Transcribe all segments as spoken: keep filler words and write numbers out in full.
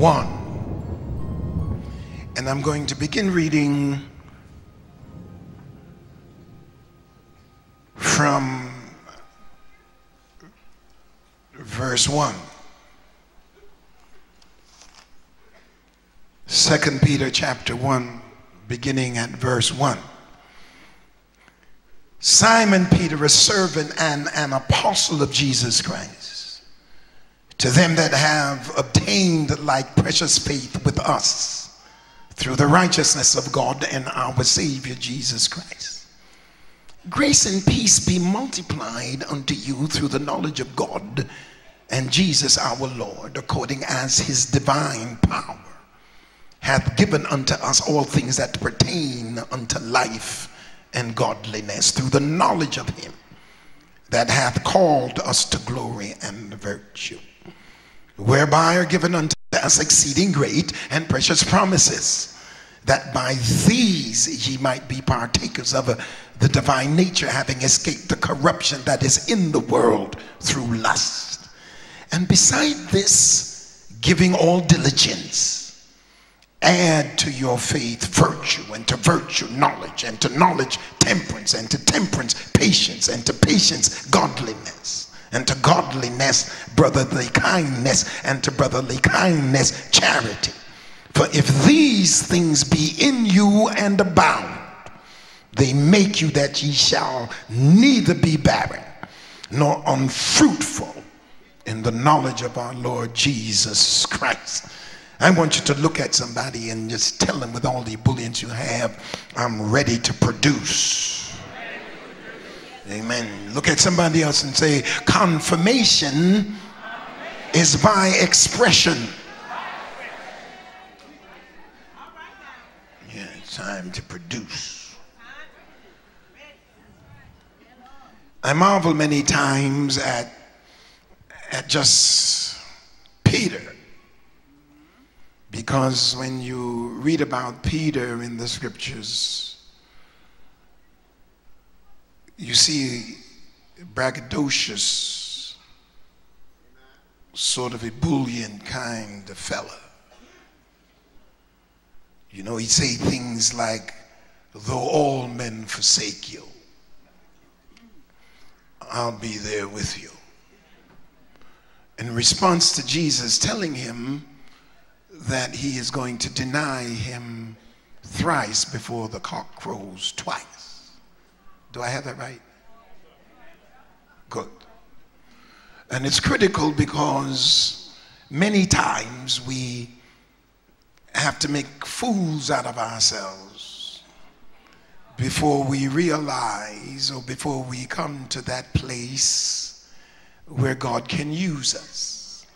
one. And I'm going to begin reading from verse one. Second Peter chapter one, beginning at verse one. Simon Peter, a servant and an apostle of Jesus Christ, to them that have obtained like precious faith with us through the righteousness of God and our Savior Jesus Christ. Grace and peace be multiplied unto you through the knowledge of God and Jesus our Lord, according as his divine power hath given unto us all things that pertain unto life and godliness, through the knowledge of him that hath called us to glory and virtue, whereby are given unto us exceeding great and precious promises, that by these ye might be partakers of the divine nature, having escaped the corruption that is in the world through lust. And beside this, giving all diligence, add to your faith virtue, and to virtue knowledge, and to knowledge temperance, and to temperance patience, and to patience godliness, and to godliness brotherly kindness, and to brotherly kindness charity. For if these things be in you and abound, they make you that ye shall neither be barren nor unfruitful in the knowledge of our Lord Jesus Christ. I want you to look at somebody and just tell them with all the ebullience you have, I'm ready to produce. Amen. Look at somebody else and say, confirmation is by expression. Yeah, it's time to produce. I marvel many times at, at just Peter. Because when you read about Peter in the scriptures, you see braggadocious, sort of ebullient kind of fella. You know, he'd say things like, though all men forsake you, I'll be there with you. In response to Jesus telling him that he is going to deny him thrice before the cock crows twice. Do I have that right? Good. And it's critical because many times we have to make fools out of ourselves before we realize, or before we come to that place where God can use us.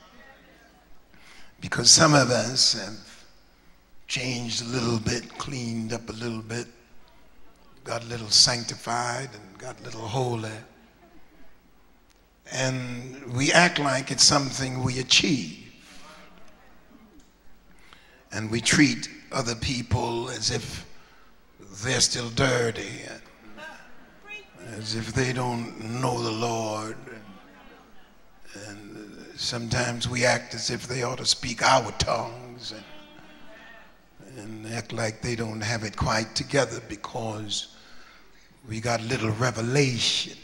Because some of us have changed a little bit, cleaned up a little bit, got a little sanctified and got a little holy. And we act like it's something we achieve. And we treat other people as if they're still dirty, and as if they don't know the Lord. And, and sometimes we act as if they ought to speak our tongues, and, and act like they don't have it quite together because we got little revelation.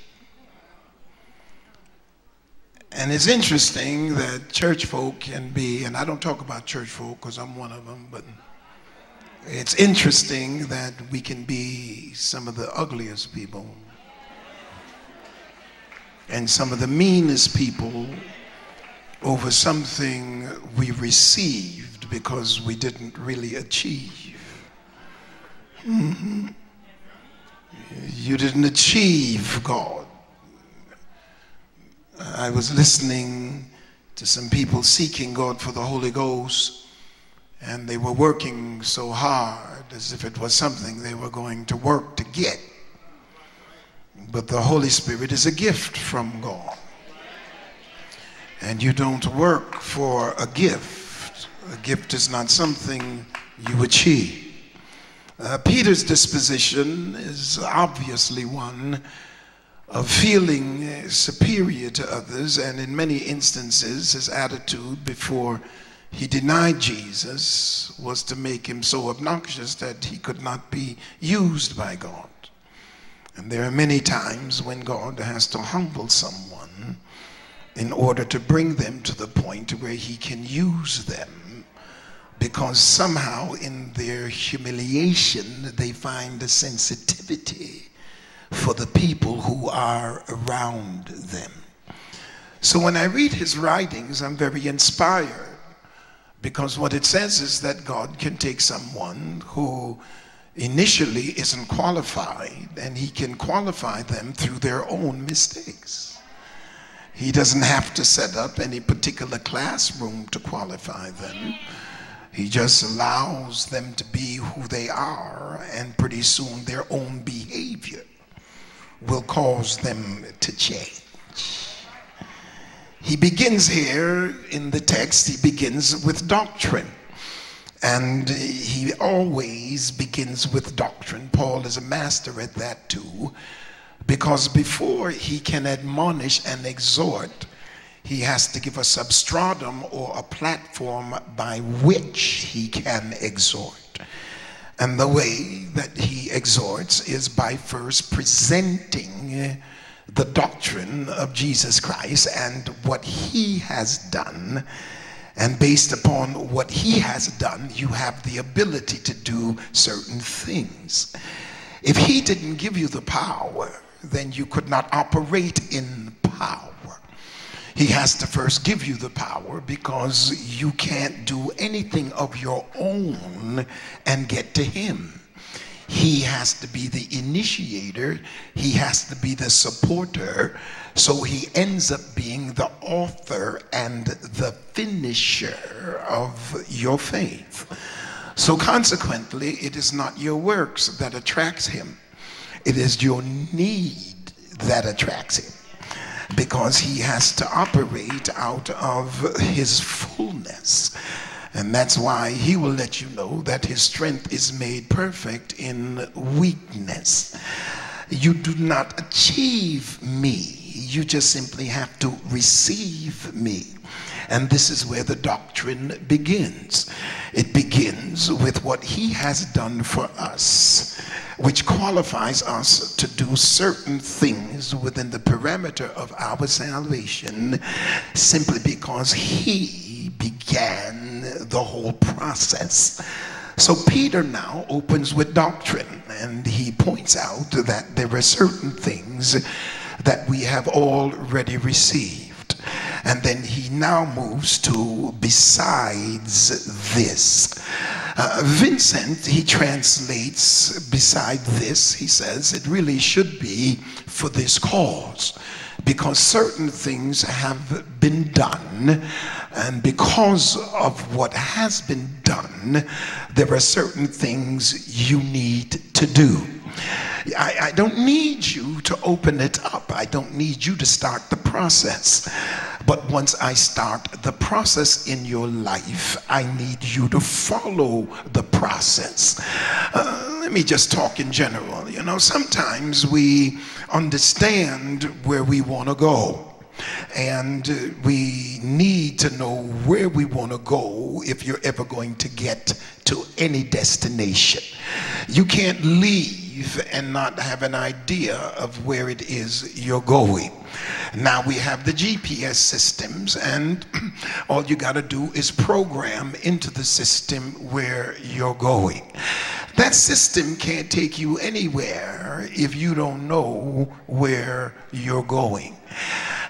And it's interesting that church folk can be, and I don't talk about church folk because I'm one of them, but it's interesting that we can be some of the ugliest people and some of the meanest people over something we received because we didn't really achieve. Mm-hmm. You didn't achieve God. I was listening to some people seeking God for the Holy Ghost, and they were working so hard as if it was something they were going to work to get. But the Holy Spirit is a gift from God. And you don't work for a gift. A gift is not something you achieve. Uh, Peter's disposition is obviously one of feeling superior to others, and in many instances his attitude before he denied Jesus was to make him so obnoxious that he could not be used by God. And there are many times when God has to humble someone in order to bring them to the point where he can use them, because somehow in their humiliation they find a sensitivity for the people who are around them. So when I read his writings, I'm very inspired, because what it says is that God can take someone who initially isn't qualified, and he can qualify them through their own mistakes. He doesn't have to set up any particular classroom to qualify them. He just allows them to be who they are, and pretty soon their own behavior will cause them to change. He begins here in the text, he begins with doctrine. And he always begins with doctrine. Paul is a master at that too, because before he can admonish and exhort, he has to give a substratum or a platform by which he can exhort. And the way that he exhorts is by first presenting the doctrine of Jesus Christ and what he has done. And based upon what he has done, you have the ability to do certain things. If he didn't give you the power, then you could not operate in power. He has to first give you the power, because you can't do anything of your own and get to him. He has to be the initiator. He has to be the supporter. So he ends up being the author and the finisher of your faith. So consequently, it is not your works that attracts him. It is your need that attracts him, because he has to operate out of his fullness. And that's why he will let you know that his strength is made perfect in weakness. You do not achieve me. You just simply have to receive me. And this is where the doctrine begins. It begins with what he has done for us, which qualifies us to do certain things within the parameter of our salvation, simply because he began the whole process. So Peter now opens with doctrine, and he points out that there are certain things that we have already received. And then he now moves to besides this. Uh, Vincent, he translates beside this, he says it really should be for this cause, because certain things have been done, and because of what has been done, there are certain things you need to do. I, I don't need you to open it up. I don't need you to start the process. But once I start the process in your life, I need you to follow the process. Uh, let me just talk in general. You know, sometimes we understand where we want to go, and we need to know where we want to go if you're ever going to get to any destination. You can't leave and not have an idea of where it is you're going. Now we have the G P S systems, and all you got to do is program into the system where you're going. That system can't take you anywhere if you don't know where you're going.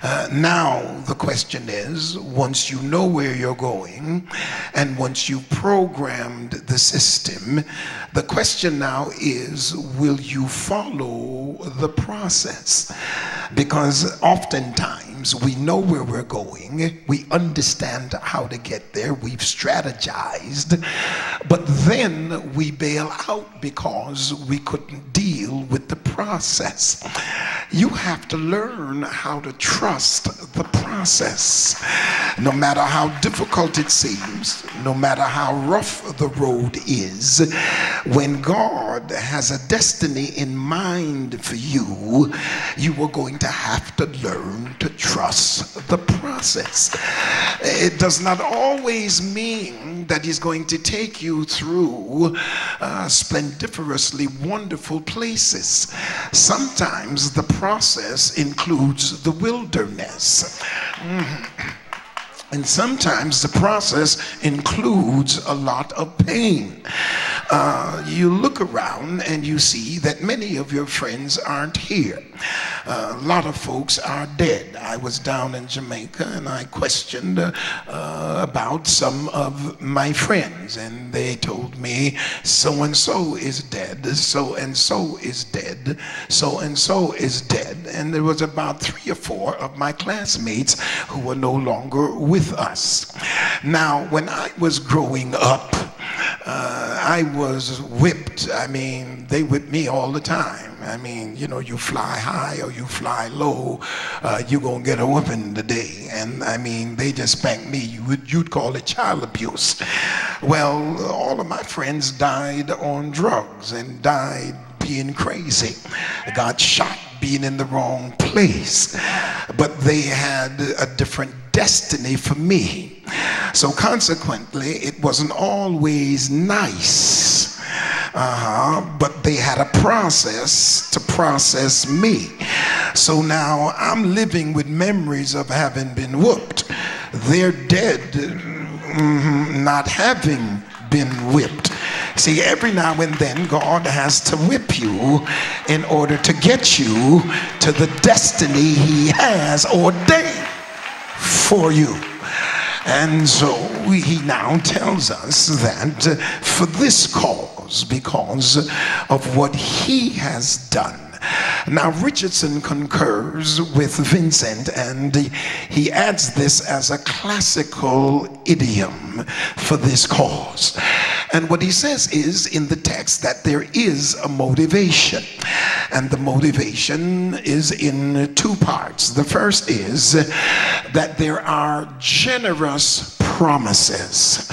Uh, now the question is, once you know where you're going, and once you've programmed the system, the question now is, will you follow the process? Because oftentimes we know where we're going, we understand how to get there, we've strategized, but then we bail out because we couldn't deal with the process. You have to learn how to trust the process. process. No matter how difficult it seems, no matter how rough the road is, when God has a destiny in mind for you, you are going to have to learn to trust the process. It does not always mean that He's going to take you through uh, splendiferously wonderful places. Sometimes the process includes the wilderness. Mm-hmm. And sometimes the process includes a lot of pain. Uh, you look around and you see that many of your friends aren't here. Uh, a lot of folks are dead. I was down in Jamaica and I questioned uh, uh, about some of my friends, and they told me so-and-so is dead, so-and-so is dead, so-and-so is dead. And there was about three or four of my classmates who were no longer with us. Now, when I was growing up, uh, I was whipped. I mean, they whipped me all the time. I mean, you know, you fly high or you fly low, uh, you're going to get a whooping today. And I mean, they just spanked me. You would, you'd call it child abuse. Well, all of my friends died on drugs and died being crazy. I got shot being in the wrong place. But they had a different destiny for me. So consequently, it wasn't always nice. Uh-huh. But they had a process to process me. So now I'm living with memories of having been whooped. They're dead, mm-hmm, not having been whipped. See, every now and then God has to whip you in order to get you to the destiny He has ordained for you. And so He now tells us that for this cause, because of what He has done. Now, Richardson concurs with Vincent, and he adds this as a classical idiom for this cause. And what he says is in the text that there is a motivation, and the motivation is in two parts. The first is that there are generous promises.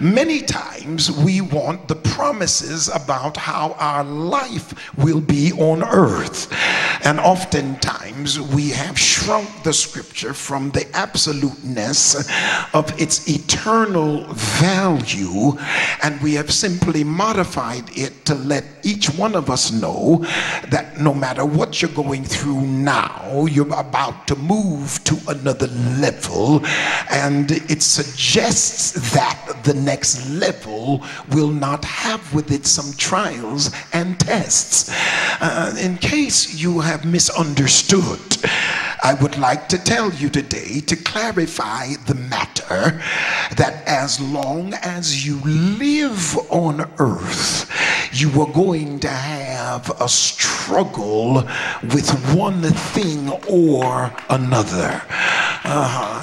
Many times we want the promises about how our life will be on earth. And oftentimes we have shrunk the scripture from the absoluteness of its eternal value, and we have simply modified it to let each one of us know that no matter what you're going through now, you're about to move to another level, and it suggests that the next level will not have with it some trials and tests. Uh, in case you have misunderstood, I would like to tell you today to clarify the matter that as long as you live on earth, you are going to have a struggle with one thing or another. Uh-huh.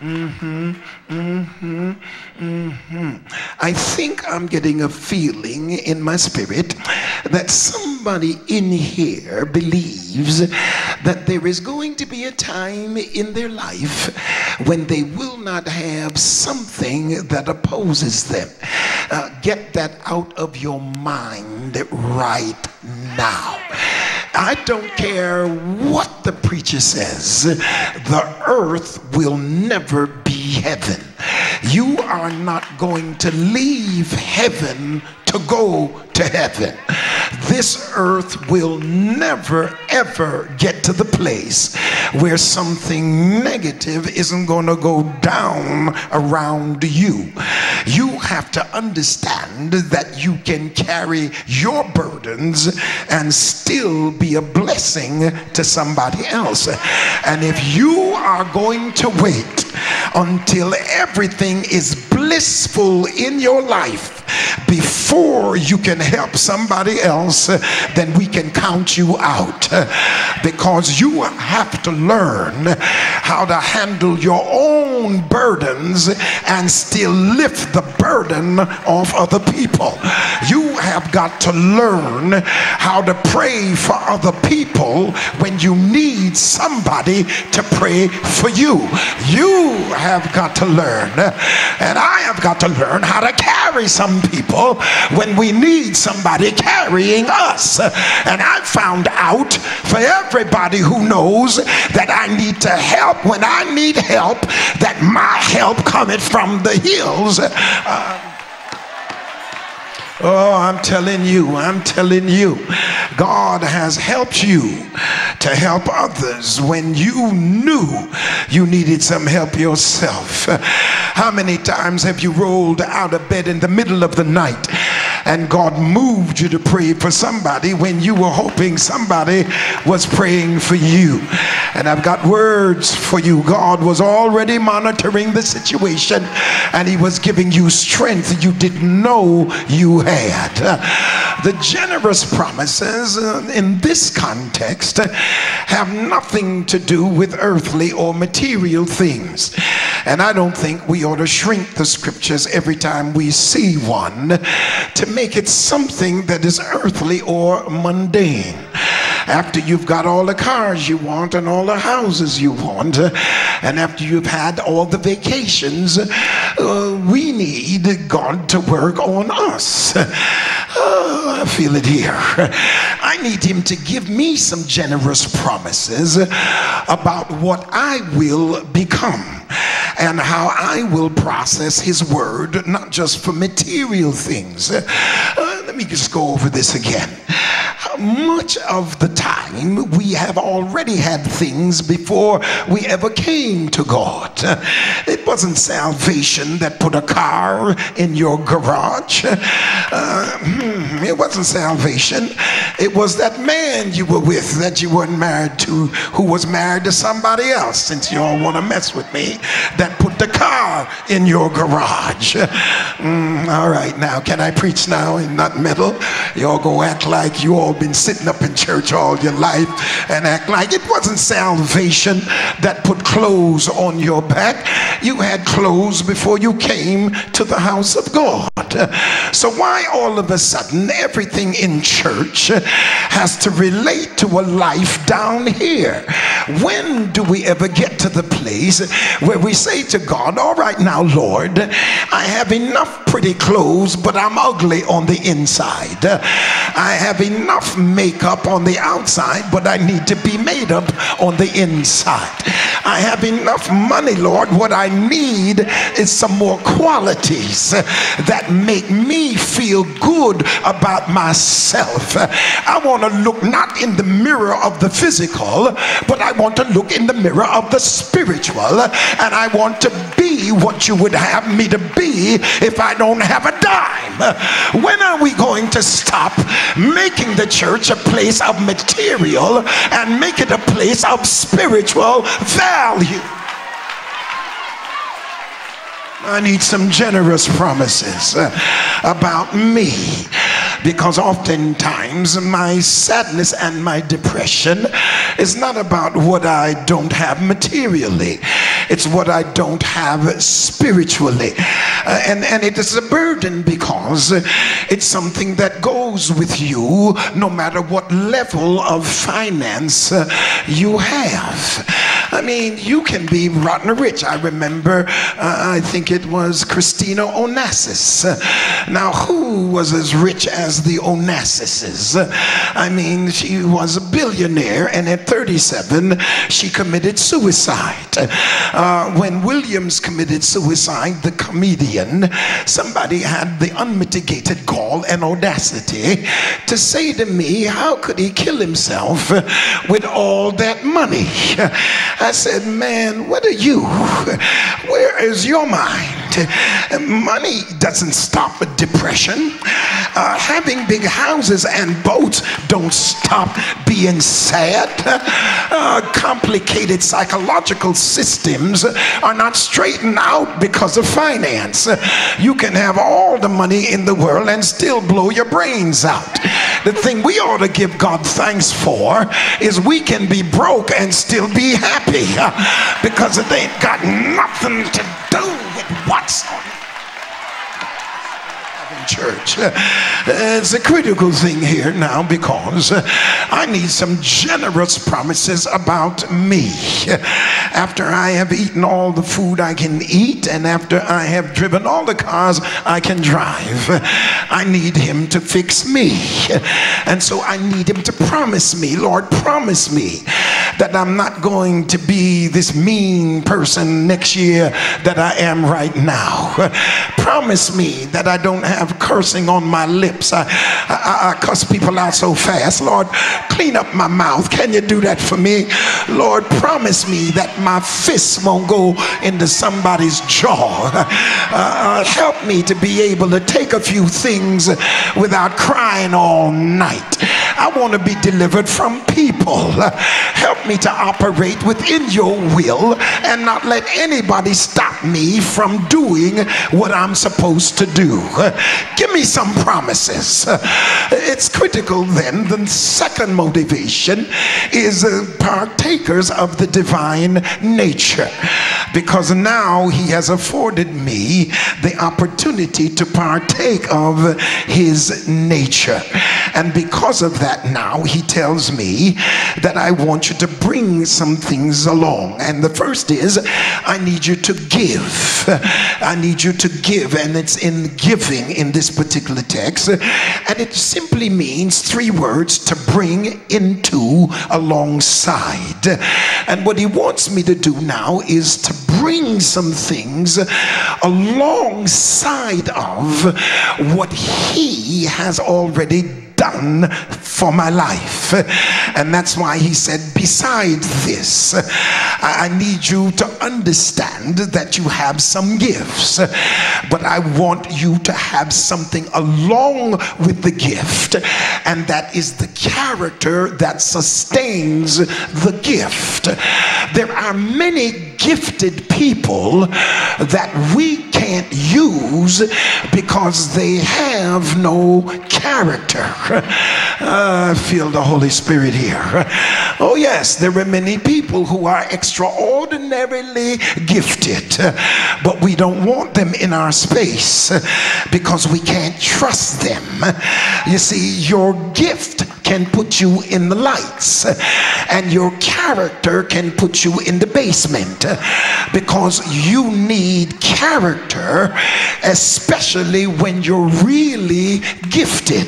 Mm-hmm, mm-hmm, mm-hmm, mm-hmm. I think I'm getting a feeling in my spirit that somebody in here believes that there is going to be a time in their life when they will not have something that opposes them. Uh, get that out of your mind right now. I don't care what the preacher says, the earth will never be heaven. You are not going to leave heaven to go to heaven. This earth will never ever get to the place where something negative isn't going to go down around you. You have to understand that you can carry your burdens and still be a blessing to somebody else. And if you are going to wait until everything is blissful in your life before you can help somebody else, then we can count you out, because you have to learn how to handle your own own burdens and still lift the burden of other people. You have got to learn how to pray for other people when you need somebody to pray for you. You have got to learn, and I have got to learn how to carry some people when we need somebody carrying us. And I found out, for everybody who knows that I need to help when I need help, that my help cometh from the hills. Uh, Oh, I'm telling you, I'm telling you, God has helped you to help others when you knew you needed some help yourself. How many times have you rolled out of bed in the middle of the night and God moved you to pray for somebody when you were hoping somebody was praying for you? And I've got words for you. God was already monitoring the situation, and he was giving you strength you didn't know you had. The generous promises in this context have nothing to do with earthly or material things. And I don't think we ought to shrink the scriptures every time we see one to make it something that is earthly or mundane. After you've got all the cars you want and all the houses you want, and after you've had all the vacations, uh, we need God to work on us. Oh, I feel it here. I need him to give me some generous promises about what I will become and how I will process his word, not just for material things. Uh, let me just go over this again. Much of the time we have already had things before we ever came to God. It wasn't salvation that put a car in your garage. Uh, it wasn't salvation. It was that man you were with that you weren't married to, who was married to somebody else, since you all want to mess with me, that put the car in your garage. Mm, all right, now can I preach now in that middle? You all go act like you all been sitting up in church all your life and act like it wasn't salvation that put clothes on your back. You had clothes before you came to the house of God. So why all of a sudden everything in church has to relate to a life down here? When do we ever get to the place where we say to God, all right now, Lord, I have enough pretty clothes, but I'm ugly on the inside. I have enough makeup on the outside, but I need to be made up on the inside. I have enough money, Lord. What I need is some more qualities that make me feel good about myself. I want to look not in the mirror of the physical, but I want to look in the mirror of the spiritual, and I want to be what you would have me to be if I don't have a dime. When are we going to stop making the church a place of material and make it a place of spiritual value? I need some generous promises about me, because oftentimes my sadness and my depression is not about what I don't have materially. It's what I don't have spiritually. Uh, and, and it is a burden, because it's something that goes with you no matter what level of finance uh, you have. I mean, you can be rotten rich. I remember, uh, I think it was Christina Onassis. Uh, now, who was as rich as the Onassises? Uh, I mean, she was a billionaire, and at thirty-seven, she committed suicide. Uh, when Williams committed suicide, the comedian, somebody had the unmitigated gall and audacity to say to me, how could he kill himself with all that money? I said, man, what are you? Where is your mind? Money doesn't stop a depression. Uh, having big houses and boats don't stop being sad. Uh, complicated psychological systems are not straightened out because of finance. You can have all the money in the world and still blow your brains out. The thing we ought to give God thanks for is we can be broke and still be happy, uh, because it ain't got nothing to do with what's on church. Uh, it's a critical thing here now, because uh, I need some generous promises about me. After I have eaten all the food I can eat, and after I have driven all the cars I can drive, I need him to fix me. And so I need him to promise me, Lord, promise me that I'm not going to be this mean person next year that I am right now. Promise me that I don't have cursing on my lips. I, I, I cuss people out so fast. Lord, clean up my mouth. Can you do that for me? Lord, promise me that my fists won't go into somebody's jaw. Uh, help me to be able to take a few things without crying all night. I want to be delivered from people. Help me to operate within your will and not let anybody stop me from doing what I'm supposed to do. Give me some promises. It's critical then. The second motivation is partakers of the divine nature, because now he has afforded me the opportunity to partake of his nature. And because of that, now he tells me that I want you to bring some things along. And the first is, I need you to give. I need you to give. And it's in giving in this particular text, and it simply means three words: to bring into, alongside. And what he wants me to do now is to bring some things alongside of what he has already done done for my life. And that's why he said, beside this, I need you to understand that you have some gifts, but I want you to have something along with the gift, and that is the character that sustains the gift. There are many gifted people that we can't use because they have no character. Uh, feel the Holy Spirit here. Oh yes, there are many people who are extraordinarily gifted, but we don't want them in our space because we can't trust them. You see, your gift can put you in the lights, and your character can put you in the basement, because you need character, especially when you're really gifted,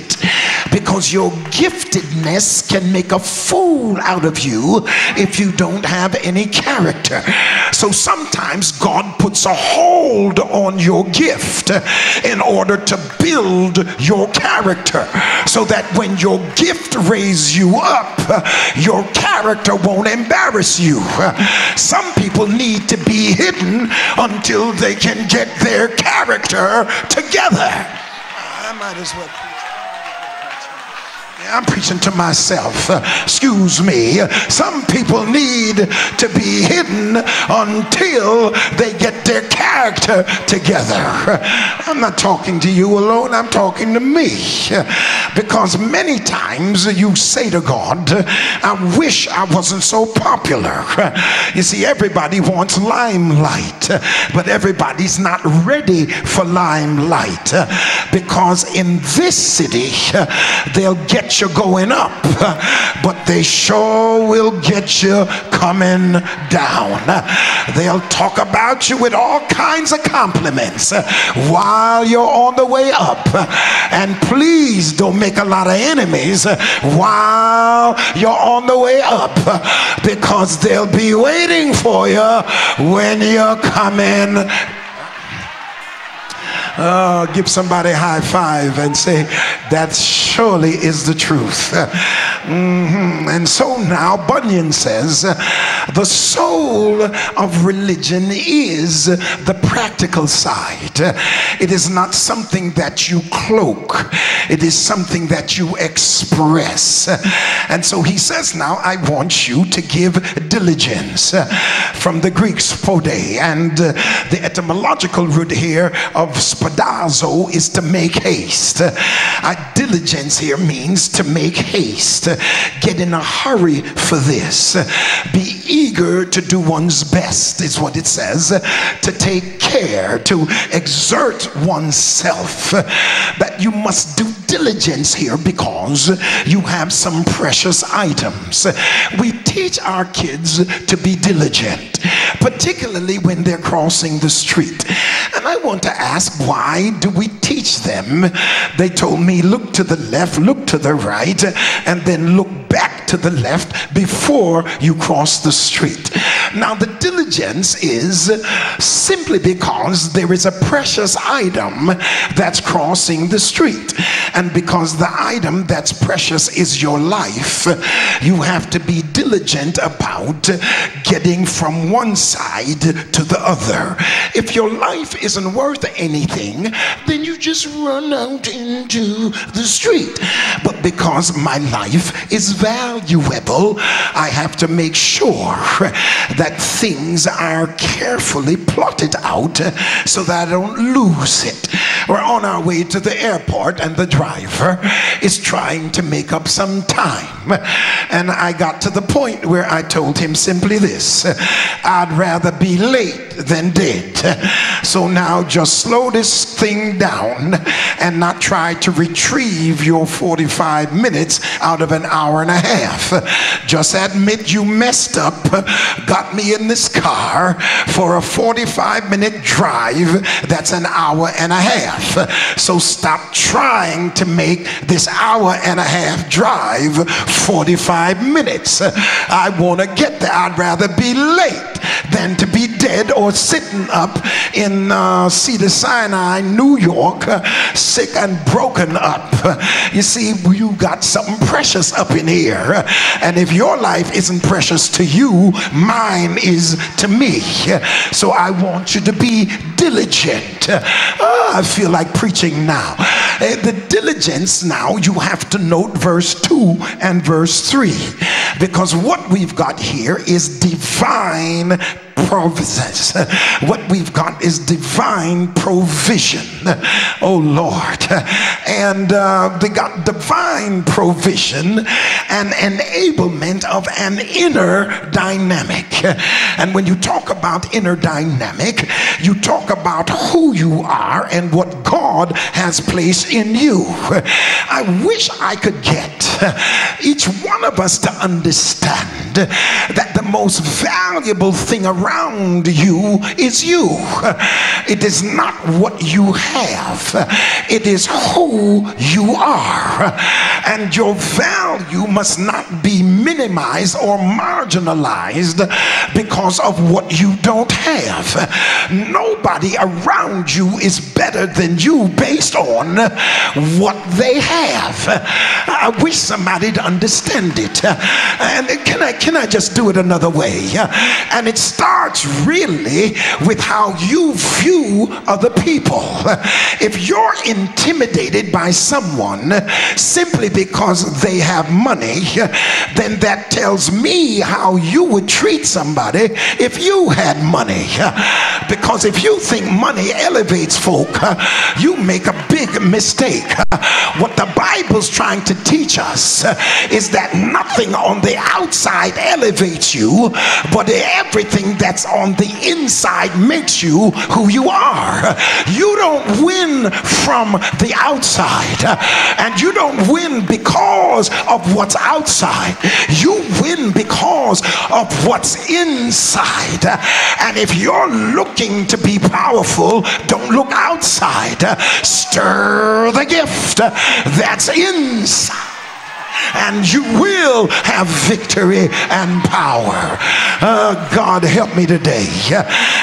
because your giftedness can make a fool out of you if you don't have any character. So sometimes God puts a hold on your gift in order to build your character, so that when your gift raises you up, your character won't embarrass you. Some people need to be hidden until they can get their character together. I might as well. I'm preaching to myself. Uh, excuse me. Some people need to be hidden until they get their character together. I'm not talking to you alone. I'm talking to me. Because many times you say to God, I wish I wasn't so popular. You see, everybody wants limelight, but everybody's not ready for limelight, because in this city they'll get you going up, but they sure will get you coming down. They'll talk about you with all kinds of compliments while you're on the way up, and please don't make a lot of enemies while you're on the way up, because they'll be waiting for you when you're coming down. Uh, give somebody a high five and say, That surely is the truth. Mm-hmm. And so now Bunyan says, the soul of religion is the practical side. It is not something that you cloak. It is something that you express. And so he says now, I want you to give diligence. From the Greek spode, and the etymological root here of spadazo is to make haste. I diligence here means to make haste, get in a hurry for this, be eager to do one's best is what it says, to take care, to exert oneself. But you must do diligence here because you have some precious items. We teach our kids to be diligent, particularly when they're crossing the street. And I want to ask, why do we teach them? They told me, look to the left, look to the right, and then look back to the left before you cross the street. Now, the diligence is simply because there is a precious item that's crossing the street. And because the item that's precious is your life, you have to be diligent about getting from one side to the other. If your life isn't worth anything, then you just run out into the street. But because my life is valuable, I have to make sure that things are carefully plotted out so that I don't lose it. We're on our way to the airport and the driver is trying to make up some time. And I got to the point where I told him simply this, I'd rather be late than dead. So now just slow this thing down and not try to retrieve your forty-five minutes out of an hour and a half. Just admit you messed up, got me in this car for a forty-five minute drive that's an hour and a half. So stop trying to make this hour and a half drive forty-five minutes. I want to get there. I'd rather be late than to be dead or sitting up in uh, Cedar Sinai, New York, uh, sick and broken up. You see, you got something precious up in here, and if your life isn't precious to you, mine is to me. So I want you to be diligent. Oh, I feel like preaching now. The diligence now, you have to note verse two and verse three, because what we've got here is divine providence. What we've got is divine provision. Oh Lord. And uh, they got divine provision and enablement of an inner dynamic. And when you talk about inner dynamic, you talk about who you are and what God has placed in you. I wish I could get each one of us to understand that the most valuable thing around Around you is you. It is not what you have. It is who you are. And your value must not be minimized or marginalized because of what you don't have. Nobody around you is better than you based on what they have. I wish somebody to understand it. And can I, can I just do it another way? And it starts really with how you view other people. If you're intimidated by someone simply because they have money, then that tells me how you would treat somebody if you had money. Because if you think money elevates folk, you make a big mistake. What the Bible's trying to teach us is that nothing on the outside elevates you, but everything that that's on the inside makes you who you are. You don't win from the outside, and you don't win because of what's outside. You win because of what's inside. And if you're looking to be powerful, don't look outside. Stir the gift that's inside. and you will have victory and power. Uh, God help me today.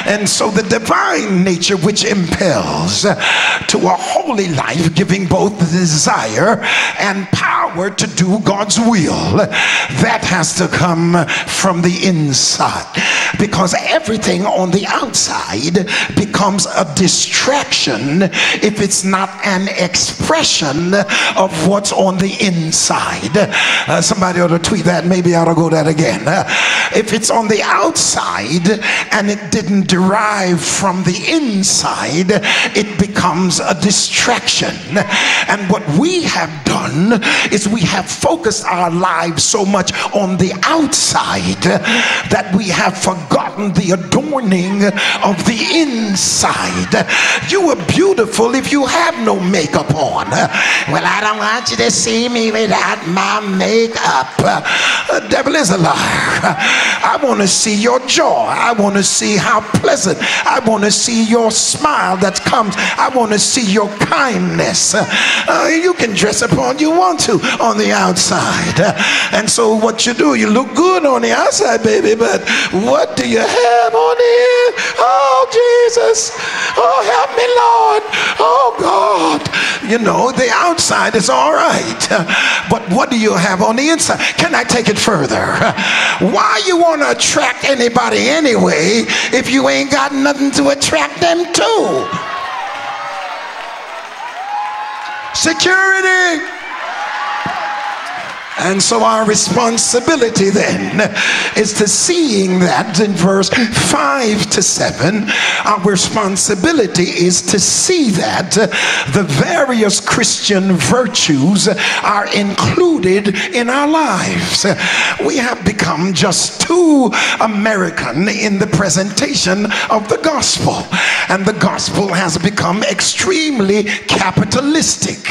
And so the divine nature which impels to a holy life, giving both the desire and power to do God's will, that has to come from the inside, because everything on the outside becomes a distraction if it's not an expression of what's on the inside. Uh, somebody ought to tweet that. Maybe I ought to go that again. Uh, if it's on the outside and it didn't derive from the inside, it becomes a distraction. And what we have done is we have focused our lives so much on the outside that we have forgotten the adorning of the inside. You were beautiful if you have no makeup on. Well, I don't want you to see me without my makeup. The devil is a liar. I want to see your joy. I want to see how pleasant. I want to see your smile that comes. I want to see your kindness. Uh, you can dress up all you want to on the outside. And so what you do, you look good on the outside, baby, but what do you have on here? Oh, Jesus. Oh, help me, Lord. Oh, God. You know, the outside is all right, but what do you have on the inside? Can I take it further? Why you want to attract anybody anyway if you ain't got nothing to attract them to? Security. And so our responsibility then is to seeing that in verse five to seven, our responsibility is to see that the various Christian virtues are included in our lives. We have become just too American in the presentation of the gospel, and the gospel has become extremely capitalistic.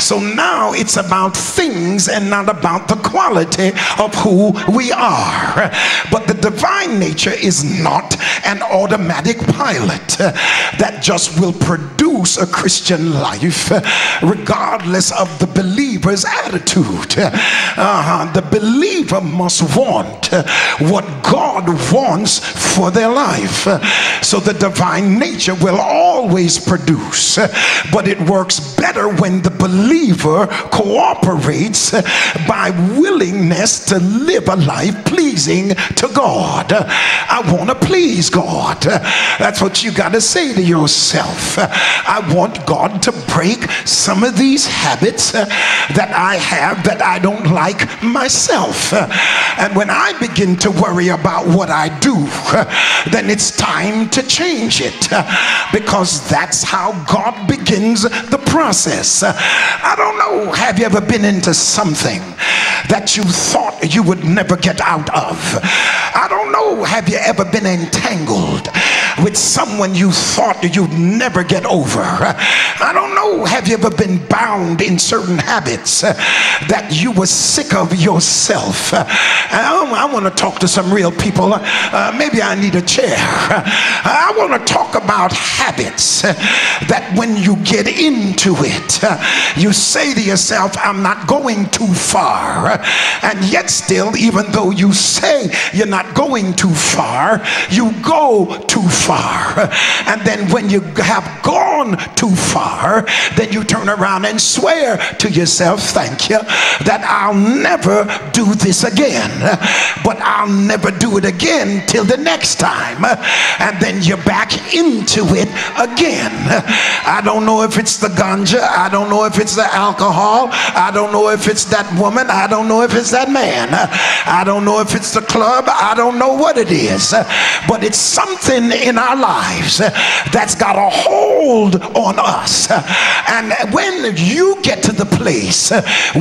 So now it's about things and not about about the quality of who we are. But the divine nature is not an automatic pilot that just will produce a Christian life regardless of the believer's attitude. Uh-huh. The believer must want what God wants for their life. So the divine nature will always produce, but it works better when the believer cooperates by willingness to live a life pleasing to God. I want to please God. That's what you got to say to yourself. I want God to break some of these habits that I have that I don't like myself. And when I begin to worry about what I do, then it's time to change it, because that's how God begins the process. I don't know, have you ever been into something that you thought you would never get out of? I don't know, have you ever been entangled with someone you thought you'd never get over? I don't know, have you ever been bound in certain habits that you were sick of yourself? I want to talk to some real people. Uh, maybe I need a chair. I want to talk about habits that when you get into it, you say to yourself, I'm not going too far. And yet still, even though you say you're not going too far, you go too far. And then when you have gone too far, then you turn around and swear to yourself, thank you, that I'll never do this again. But I'll never do it again till the next time. And then you're back into it again. I don't know if it's the ganja. I don't know if it's the alcohol. I don't know if it's that woman. I don't know if it's that man. I don't know if it's the club. I don't know what it is. But it's something in our lives that's got a hold on us. And when you get to the place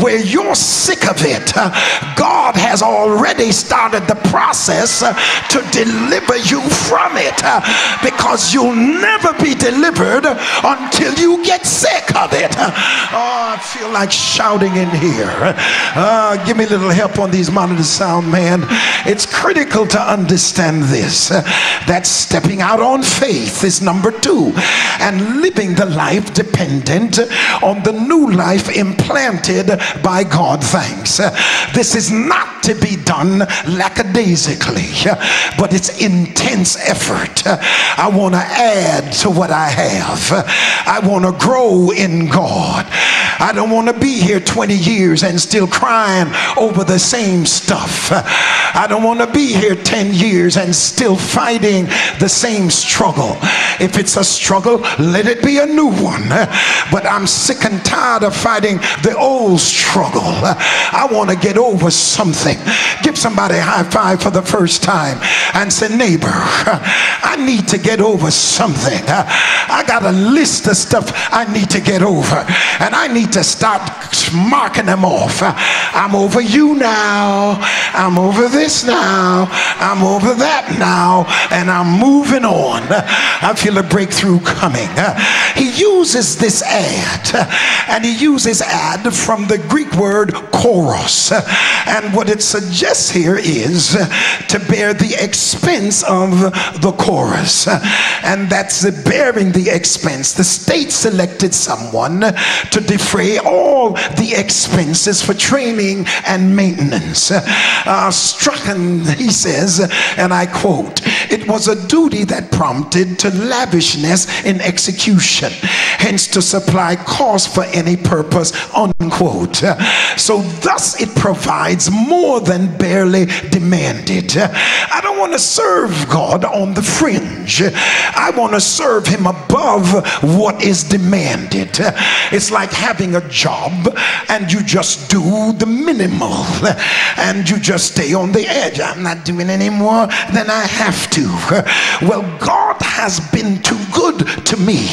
where you're sick of it, God has already started the process to deliver you from it, because you'll never be delivered until you get sick of it. Oh, I feel like shouting in here. Uh, give me a little help on these monitors, sound man. It's critical to understand this, that stepping out on faith is number two, and living the life dependent on the new life implanted by God. Thanks. This is not to be done lackadaisically, but it's intense effort. I want to add to what I have. I want to grow in God. I don't want to be here twenty years and still crying over the same stuff. I don't want to be here ten years and still fighting the same struggle. If it's a struggle, let it be a new one. But I'm sick and tired of fighting the old struggle. I want to get over something. Give somebody a high five for the first time and say, neighbor, I need to get over something. I got a list of stuff I need to get over, and I need to stop marking them off. I'm over you now, I'm over this now, I'm over that now, and I'm moving on. I feel a breakthrough coming. He uses this ad, and he uses ad from the Greek word koros, and what it suggests here is to bear the expense of the chorus, and that's the bearing the expense. The state selected someone to defray all the expenses for training and maintenance. Uh, Strachan, he says, and I quote, "It was a duty that prompted to lavishness in execution, hence to supply cost for any purpose," unquote. So thus it provides more than barely demanded. I don't want to serve God on the fringe. I want to serve him above what is demanded. It's like having a job and you just do the minimal and you just stay on the edge. I'm not doing any more than I have to. Well, God has been too good to me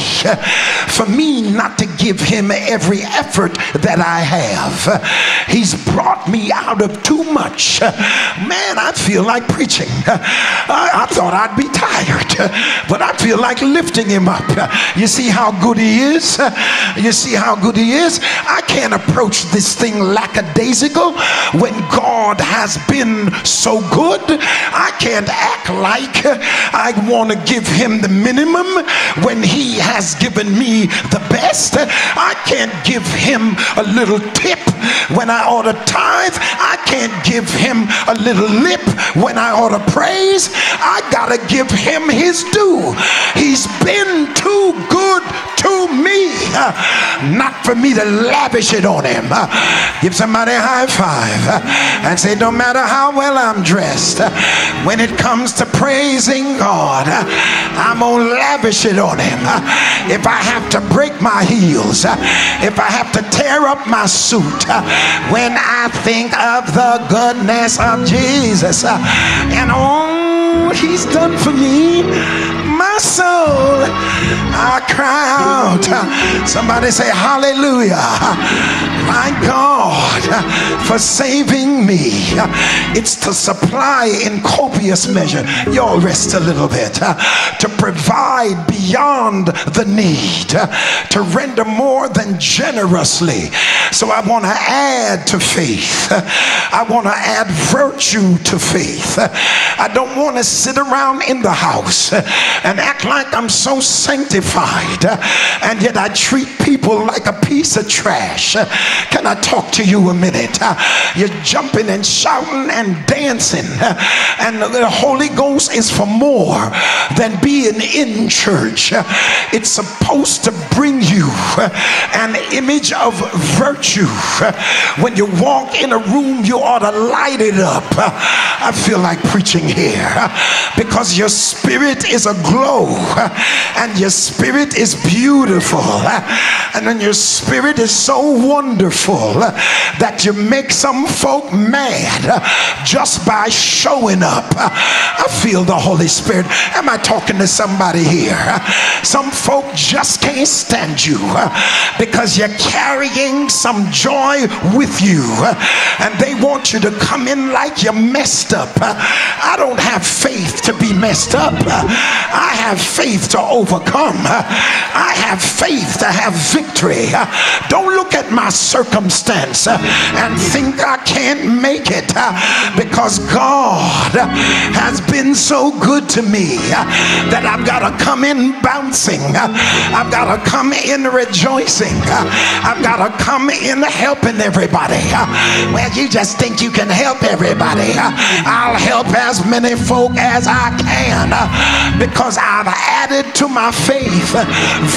for me not to give him every effort that I have. He's brought me out of too much. Man, I feel like preaching. I, I thought I'd be tired, but I feel like lifting him up. You see how good he is? You see how good he is? I can't approach this thing lackadaisical when God has been so good. I can't act like I want to give him the minimum when he has given me the best. I can't give him a little tip when I ought to tithe. I can't give him a little lip when I ought to praise. I gotta give him his due. He's been too good to me, uh, not for me to lavish it on him. Uh, give somebody a high five uh, and say, no matter how well I'm dressed, uh, when it comes to praising God, uh, I'm gonna lavish it on him. Uh, if I have to break my heels, uh, if I have to tear up my suit, uh, when I think of the goodness of Jesus uh, and all he's done for me, my soul, I cry out. Somebody say hallelujah. My God, for saving me. It's to supply in copious measure. Y'all rest a little bit. To provide beyond the need. To render more than generously. So I want to add to faith. I want to add virtue to faith. I don't want to sit around in the house and act like I'm so sanctified, and yet I treat people like a piece of trash. Can I talk to you a minute? You're jumping and shouting and dancing, and the Holy Ghost is for more than being in church. It's supposed to bring you an image of virtue. When you walk in a room, you ought to light it up. I feel like preaching here, because your spirit is a glory and your spirit is beautiful, and then your spirit is so wonderful that you make some folk mad just by showing up. I feel the Holy Spirit. Am I talking to somebody here? Some folk just can't stand you because you're carrying some joy with you, and they want you to come in like you're messed up. I don't have faith to be messed up. I I have faith to overcome. I have faith to have victory. Don't look at my circumstance and think I can't make it, because God has been so good to me that I've got to come in bouncing. I've got to come in rejoicing. I've got to come in helping everybody. Well, you just think you can help everybody. I'll help as many folk as I can, because I've added to my faith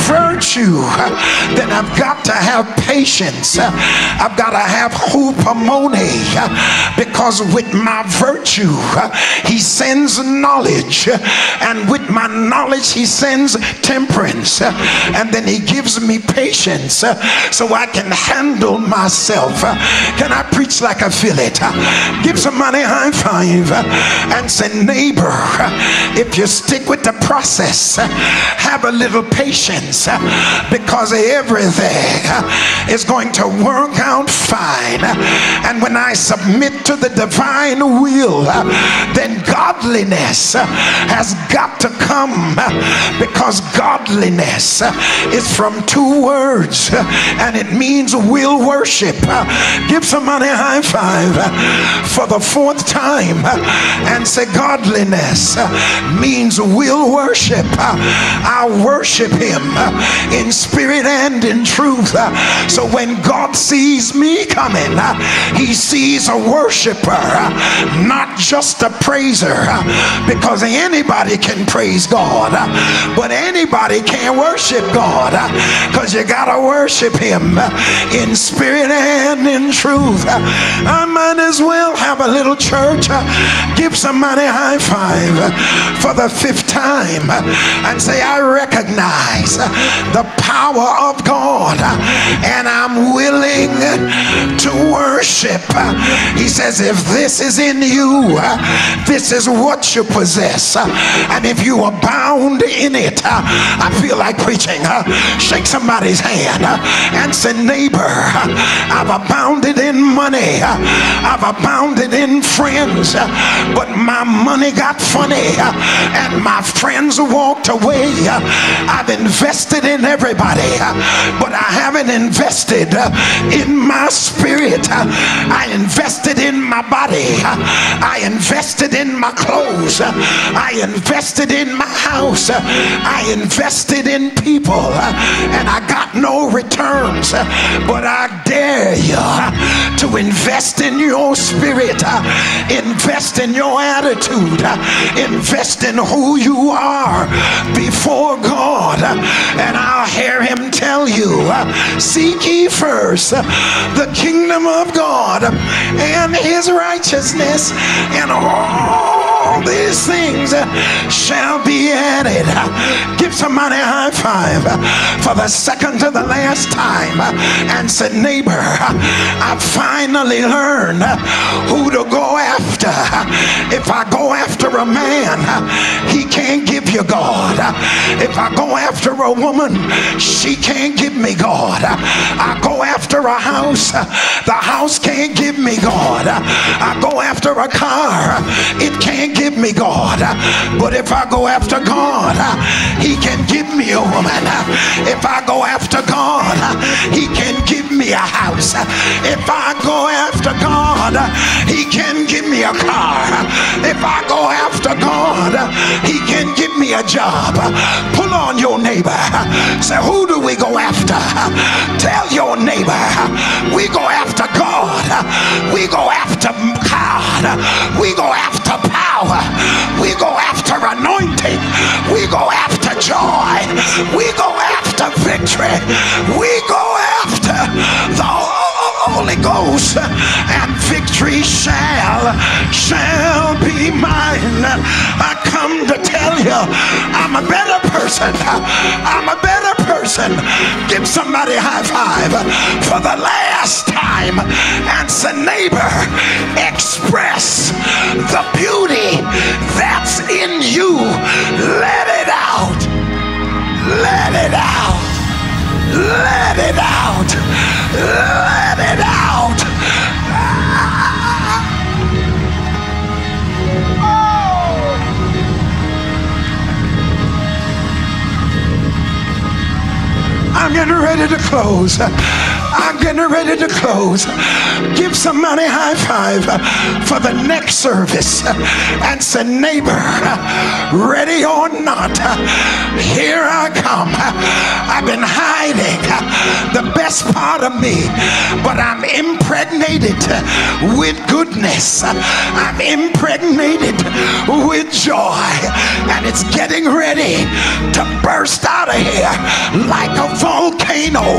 virtue. Then I've got to have patience. I've got to have hoopamone, because with my virtue he sends knowledge, and with my knowledge he sends temperance, and then he gives me patience so I can handle myself. Can I preach like I feel it? Give somebody a high five and say, neighbor, if you stick with the process, have a little patience, because everything is going to work out fine. And when I submit to the divine will, then godliness has got to come, because godliness is from two words, and it means will worship. Give somebody a high five for the fourth time and say, godliness means will worship. I worship him in spirit and in truth. So when God sees me coming, he sees a worshiper, not just a praiser, because anybody can praise God, but anybody can worship God, because you gotta worship him in spirit and in truth. I might as well have a little church. Give somebody a high five for the fifth time and say, I recognize the power of God and I'm willing to worship. He says, if this is in you, this is what you possess, and if you abound in it. I feel like preaching. Shake somebody's hand and say, neighbor, I've abounded in money, I've abounded in friends, but my money got funny and my friends walked away. I've invested in everybody, but I haven't invested in my spirit. I invested in my body, I invested in my clothes, I invested in my house, I invested in people, and I got no returns. But I dare you to invest in your spirit, invest in your attitude, invest in who you are before God, and I'll hear him tell you, seek ye first the kingdom of God and his righteousness, and all these things shall be added. Give somebody a high five for the second to the last time and say, neighbor, I finally learned who to go after. If I go after a man, he can't give you God. If I go after a woman, she can't give me God. I go after a house, the house can't give me God. I go after a car, it can't give me God. But if I go after God, he can give me a woman. If I go after God, he can give me a house. If I go after God, he can give me a car. If I go after God, he can give me a job. Pull on your neighbor. Say, who do we go after? Tell your neighbor, we go after God. We go after God. We go after power. We go after anointing. We go after joy. We go after victory. We go after the Holy Ghost, and victory shall shall be mine. I come to tell you, I'm a better person. I'm a better person. Give somebody a high five for the last time and say, neighbor, express the beauty that's in you. Let it out. Let it out. Let it out. Let it out. Oh. I'm getting ready to close. I'm getting ready to close. Give somebody a high five for the next service and say, neighbor, ready or not, here I come. I've been hiding the best part of me, but I'm impregnated with goodness. I'm impregnated with joy, and it's getting ready to burst out of here like a volcano.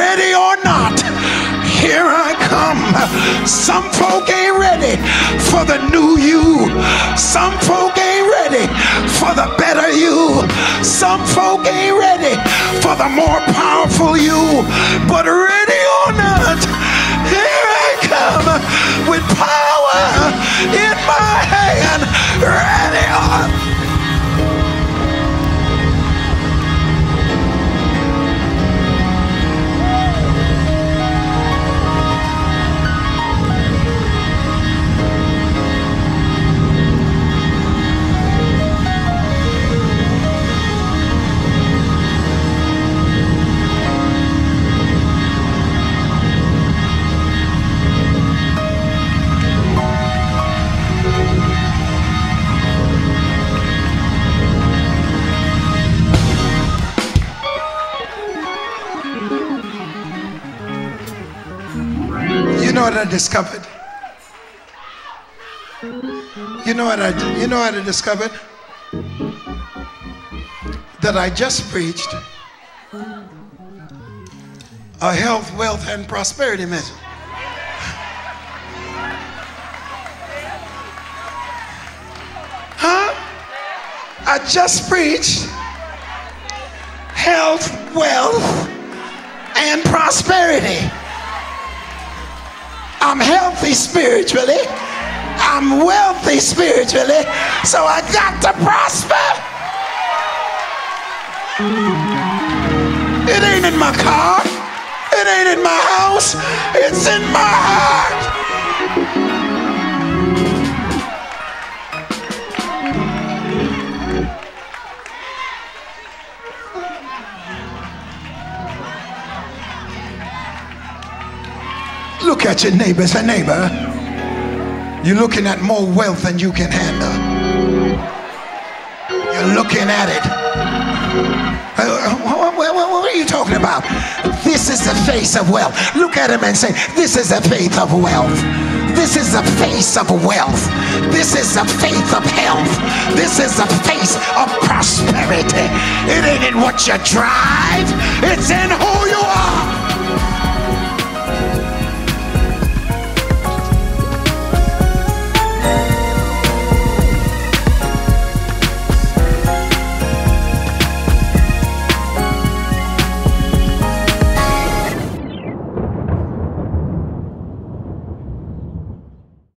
Ready or not, here I come. Some folk ain't ready for the new you. Some folk ain't ready for the better you. Some folk ain't ready for the more powerful you. But ready or not, here I come with power in my hand. Ready or not. I discovered. You know what I you know what I discovered? That I just preached a health, wealth, and prosperity message. Huh? I just preached health, wealth, and prosperity. I'm healthy spiritually. I'm wealthy spiritually. So I got to prosper. It ain't in my car. It ain't in my house. It's in my heart. Look at your neighbor. Say, neighbor, you're looking at more wealth than you can handle. You're looking at it. Uh, what, what, what are you talking about? This is the face of wealth. Look at him and say, this is the faith of wealth. This is the face of wealth. This is the faith of health. This is the face of prosperity. It ain't in what you drive. It's in who you are.